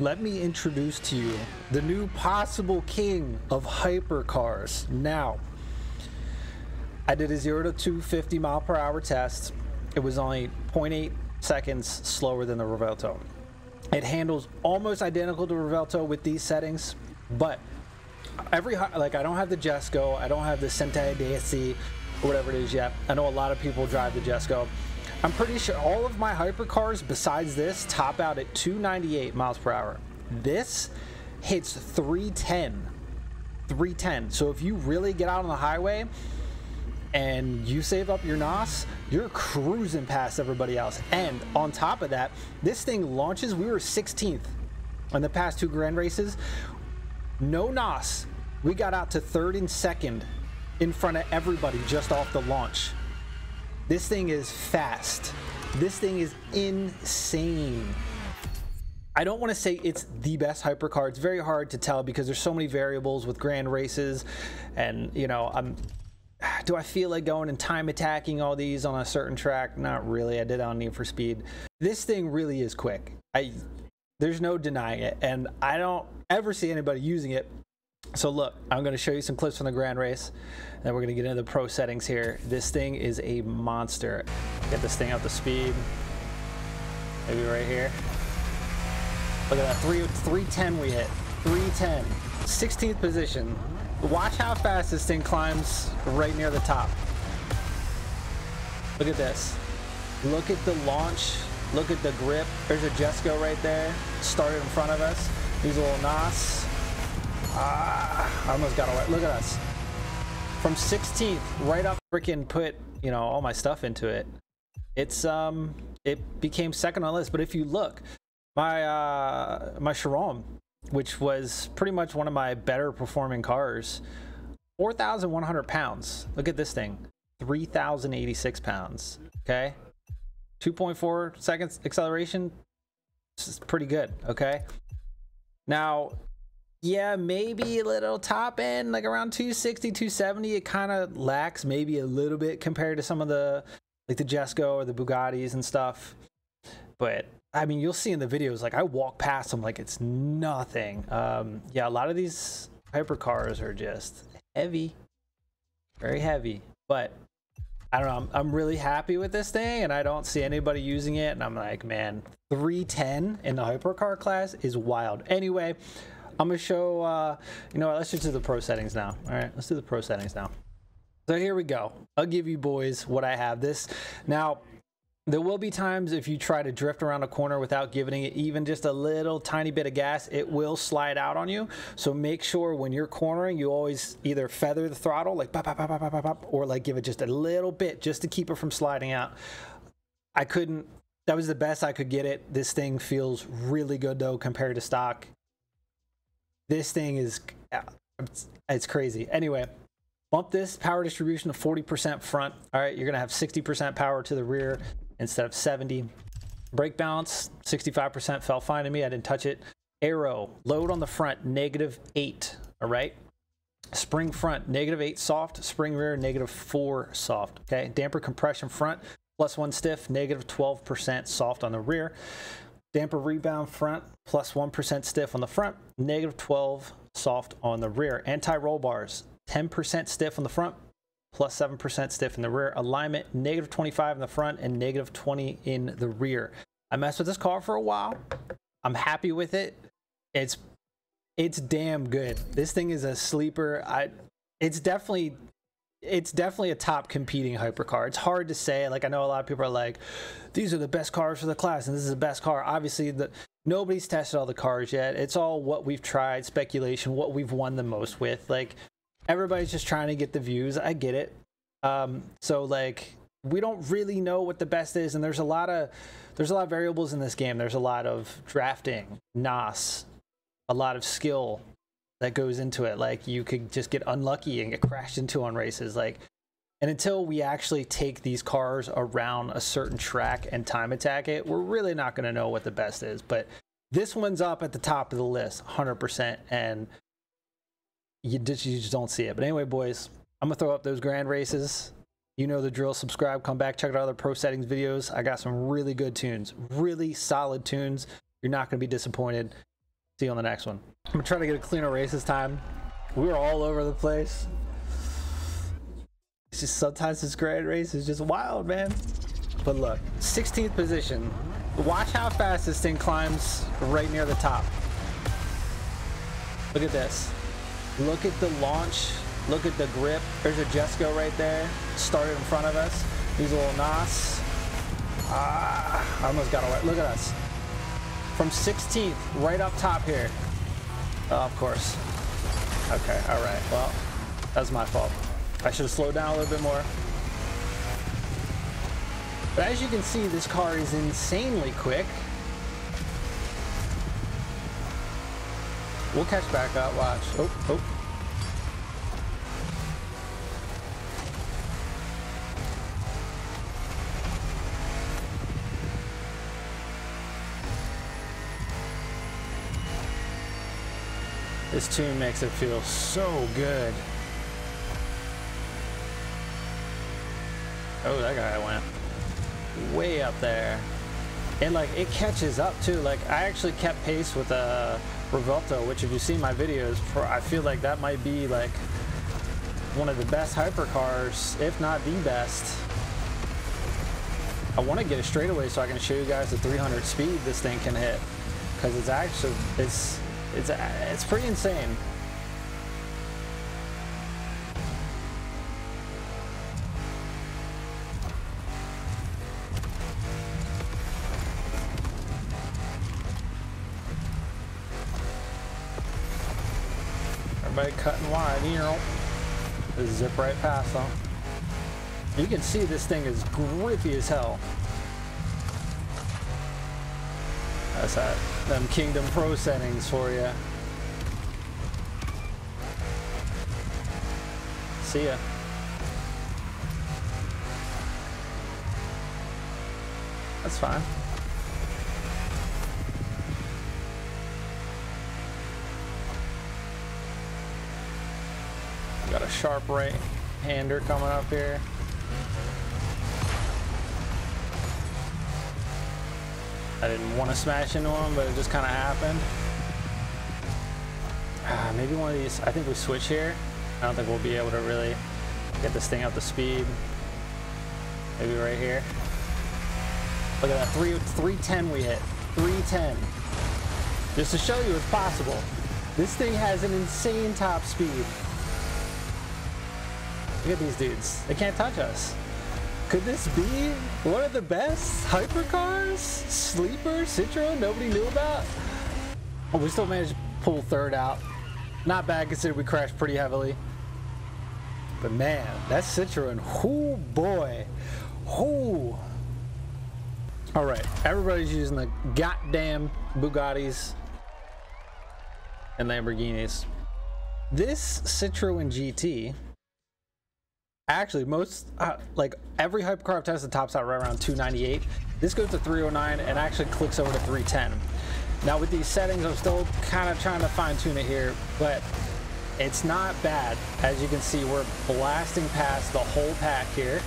Let me introduce to you the new possible king of hypercars. Now, I did a 0 to 250 mph test. It was only 0.8 seconds slower than the Revuelto. It handles almost identical to Revuelto with these settings, but I don't have the Jesko, I don't have the Cento Dieci, or whatever it is yet. I know a lot of people drive the Jesko. I'm pretty sure all of my hypercars besides this top out at 298 miles per hour. This hits 310. So if you really get out on the highway and you save up your NOS, you're cruising past everybody else. And on top of that, this thing launches, we were 16th on the past two grand races. No NOS, we got out to 3rd and 2nd in front of everybody just off the launch. This thing is fast. This thing is insane. I don't want to say it's the best hypercar. It's very hard to tell because there's so many variables with grand races, and you know, do I feel like going and time attacking all these on a certain track? Not really. I did on Need for Speed. This thing really is quick. There's no denying it, and I don't ever see anybody using it. So look, I'm going to show you some clips from the Grand Race, and then we're going to get into the pro settings here. This thing is a monster. Get this thing up to speed. Maybe right here. Look at that, 310 we hit. 310. 16th position. Watch how fast this thing climbs right near the top. Look at this. Look at the launch. Look at the grip. There's a Jesko right there. Started in front of us. These little NOS. I almost got away. Look at us. From 16th, right up, freaking put, you know, all my stuff into it. It's, it became second on the list. But if you look, my, my Chiron, which was pretty much one of my better performing cars, 4,100 pounds. Look at this thing, 3,086 pounds. Okay. 2.4 seconds acceleration. This is pretty good. Okay. Now, yeah, maybe a little top end, like around 260, 270, it kind of lacks maybe a little bit compared to some of the, like the Jesko or the Bugattis and stuff. But I mean, you'll see in the videos, like I walk past them like it's nothing. Yeah, a lot of these hypercars are just heavy, very heavy. But I don't know, I'm really happy with this thing, and I don't see anybody using it. And I'm like, man, 310 in the hypercar class is wild. Anyway, I'm gonna show, you know what, let's just do the pro settings now. All right, let's do the pro settings now. So here we go. I'll give you boys what I have. This now, there will be times if you try to drift around a corner without giving it even just a little tiny bit of gas, it will slide out on you. So make sure when you're cornering, you always either feather the throttle, like pop, pop, pop, pop, pop, pop, or like give it just a little bit just to keep it from sliding out. I couldn't, that was the best I could get it. This thing feels really good though compared to stock. This thing is, it's crazy. Anyway, bump this power distribution to 40% front. All right, you're gonna have 60% power to the rear instead of 70. Brake balance, 65% felt fine to me, I didn't touch it. Aero, load on the front, -8, all right? Spring front, -8 soft, spring rear, -4 soft, okay? Damper compression front, +1 stiff, -12% soft on the rear. Damper rebound front, +1% stiff on the front, -12 soft on the rear. Anti-roll bars, 10% stiff on the front, +7% stiff in the rear. Alignment, -25 in the front and -20 in the rear. I messed with this car for a while. I'm happy with it. It's damn good. This thing is a sleeper. It's definitely a top competing hypercar. It's hard to say. Like, I know a lot of people are like, these are the best cars for the class and this is the best car. Obviously, nobody's tested all the cars yet. It's all what we've tried, speculation, what we've won the most with. Like, everybody's just trying to get the views. I get it. So like, we don't really know what the best is, and there's a lot of variables in this game. There's a lot of drafting, NOS, a lot of skill that goes into it. Like, you could just get unlucky and get crashed into on races. Like, and until we actually take these cars around a certain track and time attack it, we're really not going to know what the best is. But this one's up at the top of the list 100%, and you just don't see it. But anyway, boys, I'm gonna throw up those grand races. You know the drill. Subscribe, come back, check out other pro settings videos. I got some really good tunes, really solid tunes. You're not gonna be disappointed. See you on the next one. I'm gonna try to get a cleaner race this time. We were all over the place. It's just sometimes this grand race is just wild, man. But look, 16th position. Watch how fast this thing climbs right near the top. Look at this. Look at the launch. Look at the grip. There's a Jesko right there. Started in front of us. He's a little NOS. Ah, I almost got away. Look at us. From 16th, right up top here. Oh, of course. Okay, all right. Well, that's my fault. I should have slowed down a little bit more. But as you can see, this car is insanely quick. We'll catch back up, watch. Oh, oh. This tune makes it feel so good. Oh, that guy went way up there, and like it catches up too. Like I actually kept pace with Revuelto, which if you see my videos, I feel like that might be like one of the best hypercars, if not the best. I want to get it straight away so I can show you guys the 300 speed this thing can hit, because it's actually it's pretty insane. Cutting wide, you know, just zip right past them. You can see this thing is grippy as hell. That's that, them Kingdom Pro settings for you. See ya. That's fine. Got a sharp right-hander coming up here. I didn't want to smash into him, but it just kind of happened. Maybe one of these, I think we switch here. I don't think we'll be able to really get this thing up to speed. Maybe right here. Look at that, 310 we hit, 310. Just to show you it's possible. This thing has an insane top speed. Look at these dudes. They can't touch us. Could this be one of the best hypercars? Sleeper, Citroen, nobody knew about? Oh, we still managed to pull third out. Not bad considering we crashed pretty heavily. But man, that Citroen, oh boy. Oh. All right, everybody's using the goddamn Bugattis and Lamborghinis. This Citroen GT, actually, most like every hypercar I've tested tops out right around 298. This goes to 309 and actually clicks over to 310. Now with these settings, I'm still kind of trying to fine tune it here, but it's not bad. As you can see, we're blasting past the whole pack here.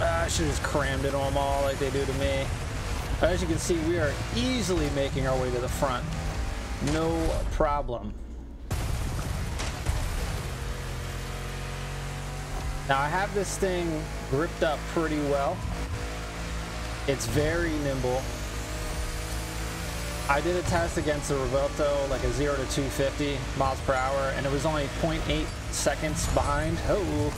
I should have just crammed it on them all like they do to me. As you can see, we are easily making our way to the front. No problem. Now I have this thing gripped up pretty well. It's very nimble. I did a test against the Revuelto, like a 0 to 250 miles per hour, and it was only 0.8 seconds behind. Oh,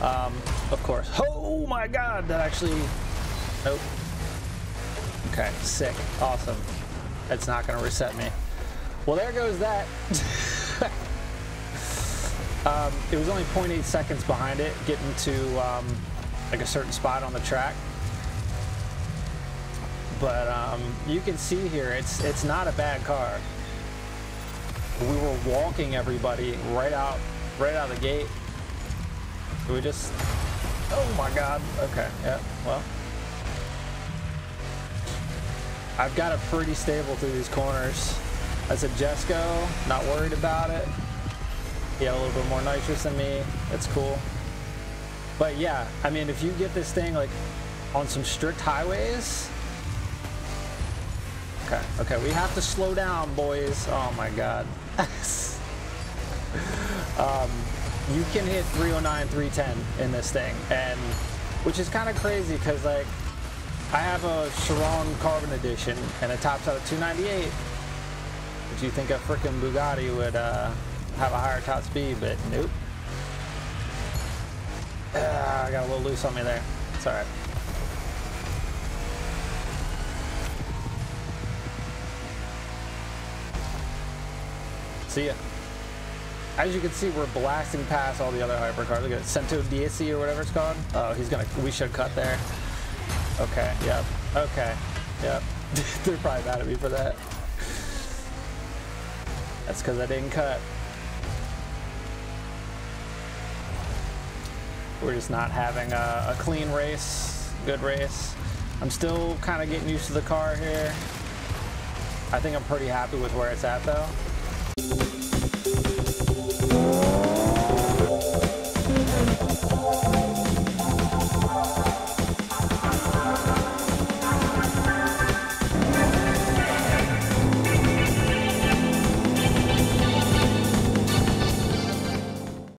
of course. Oh my God, that actually, nope. Okay, sick, awesome. That's not gonna reset me. Well, there goes that. It was only 0.8 seconds behind it, getting to like a certain spot on the track. But you can see here, it's not a bad car. We were walking everybody right out of the gate. We just, oh my God. Okay, yeah, well. I've got it pretty stable through these corners. That's a Jesko, not worried about it. Yeah, a little bit more nitrous than me. That's cool. But yeah, I mean, if you get this thing like on some strict highways, Okay, okay, we have to slow down, boys. Oh my god. You can hit 309, 310 in this thing, and which is kind of crazy because, like, I have a Chiron Carbon Edition and it tops out at 298, which you think a freaking Bugatti would have a higher top speed, but nope. I got a little loose on me there. It's alright. See ya. As you can see, we're blasting past all the other hypercars. Look at it, Cento Dieci or whatever it's called. Oh, he's gonna, we should cut there. Okay, yep, okay, yep. They're probably mad at me for that. That's because I didn't cut. We're just not having a clean race, good race. I'm still kind of getting used to the car here. I think I'm pretty happy with where it's at though.